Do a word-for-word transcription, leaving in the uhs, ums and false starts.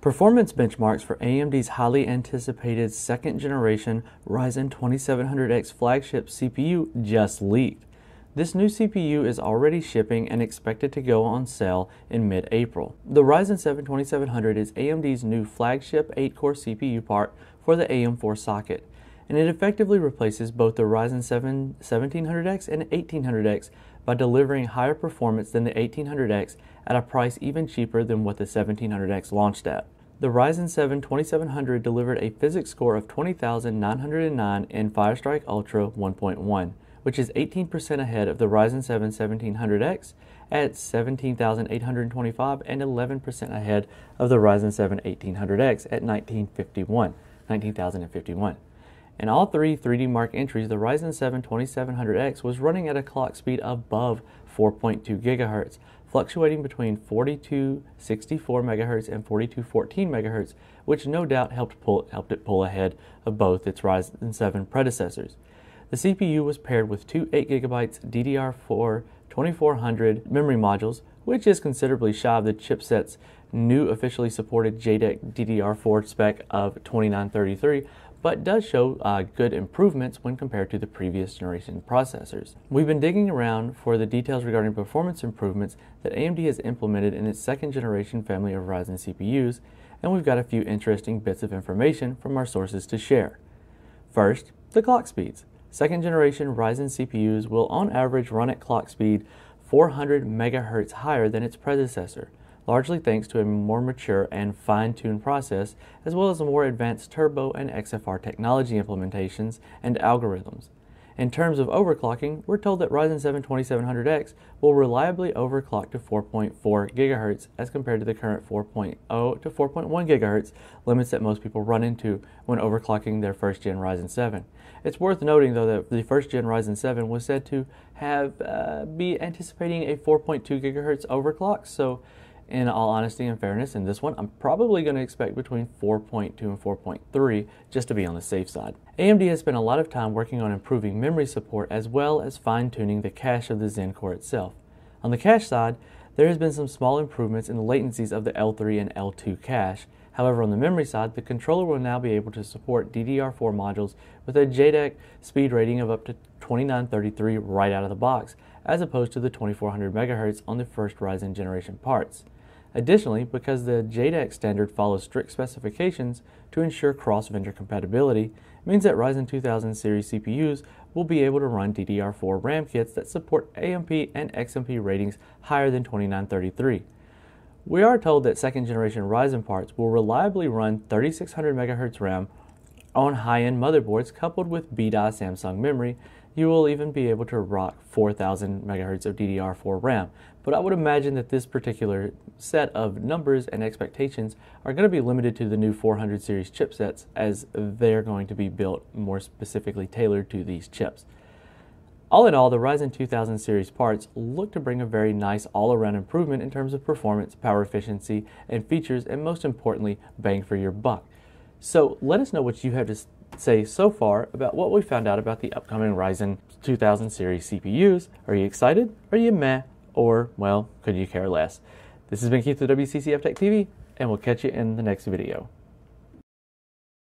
Performance benchmarks for A M D's highly anticipated second generation Ryzen twenty-seven hundred X flagship C P U just leaked. This new C P U is already shipping and expected to go on sale in mid-April. The Ryzen seven twenty-seven hundred is A M D's new flagship eight core C P U part for the A M four socket, and it effectively replaces both the Ryzen seven seventeen hundred X and eighteen hundred X by delivering higher performance than the eighteen hundred X at a price even cheaper than what the seventeen hundred X launched at. The Ryzen seven twenty-seven hundred delivered a physics score of twenty thousand nine hundred nine in Firestrike Ultra one point one, which is eighteen percent ahead of the Ryzen seven seventeen hundred X at seventeen thousand eight hundred twenty-five and eleven percent ahead of the Ryzen seven eighteen hundred X at nineteen thousand fifty-one. In all three three D Mark entries, the Ryzen seven twenty-seven hundred X was running at a clock speed above four point two gigahertz, fluctuating between forty-two sixty-four megahertz and forty-two fourteen megahertz, which no doubt helped, pull, helped it pull ahead of both its Ryzen seven predecessors. The C P U was paired with two eight gigabyte D D R four twenty-four hundred memory modules, which is considerably shy of the chipset's new officially supported JEDEC D D R four spec of twenty-nine thirty-three, but does show uh, good improvements when compared to the previous generation processors. We've been digging around for the details regarding performance improvements that A M D has implemented in its second generation family of Ryzen C P Us, and we've got a few interesting bits of information from our sources to share. First, the clock speeds. Second generation Ryzen C P Us will on average run at clock speed four hundred megahertz higher than its predecessor, largely thanks to a more mature and fine-tuned process, as well as more advanced turbo and X F R technology implementations and algorithms. In terms of overclocking, we're told that Ryzen seven twenty-seven hundred X will reliably overclock to four point four gigahertz as compared to the current four point oh to four point one gigahertz limits that most people run into when overclocking their first-gen Ryzen seven. It's worth noting, though, that the first-gen Ryzen seven was said to have uh, be anticipating a four point two gigahertz overclock, so in all honesty and fairness, in this one, I'm probably going to expect between four point two and four point three, just to be on the safe side. A M D has spent a lot of time working on improving memory support as well as fine-tuning the cache of the Zen core itself. On the cache side, there has been some small improvements in the latencies of the L three and L two cache. However, on the memory side, the controller will now be able to support D D R four modules with a JEDEC speed rating of up to twenty-nine thirty-three right out of the box, as opposed to the twenty-four hundred megahertz on the first Ryzen generation parts. Additionally, because the JEDEC standard follows strict specifications to ensure cross-vendor compatibility, it means that Ryzen two thousand series C P Us will be able to run D D R four RAM kits that support A M P and X M P ratings higher than twenty-nine thirty-three. We are told that second-generation Ryzen parts will reliably run thirty-six hundred megahertz RAM on high-end motherboards coupled with B-die Samsung memory. You will even be able to rock four thousand megahertz of D D R four RAM, but I would imagine that this particular set of numbers and expectations are going to be limited to the new four hundred series chipsets, as they're going to be built more specifically tailored to these chips. All in all, the Ryzen two thousand series parts look to bring a very nice all-around improvement in terms of performance, power efficiency, and features, and most importantly, bang for your buck. So let us know what you have to say so far about what we found out about the upcoming Ryzen two thousand series C P Us. Are you excited? Are you meh? Or, well, could you care less? This has been Keith with W C C F Tech T V, and we'll catch you in the next video.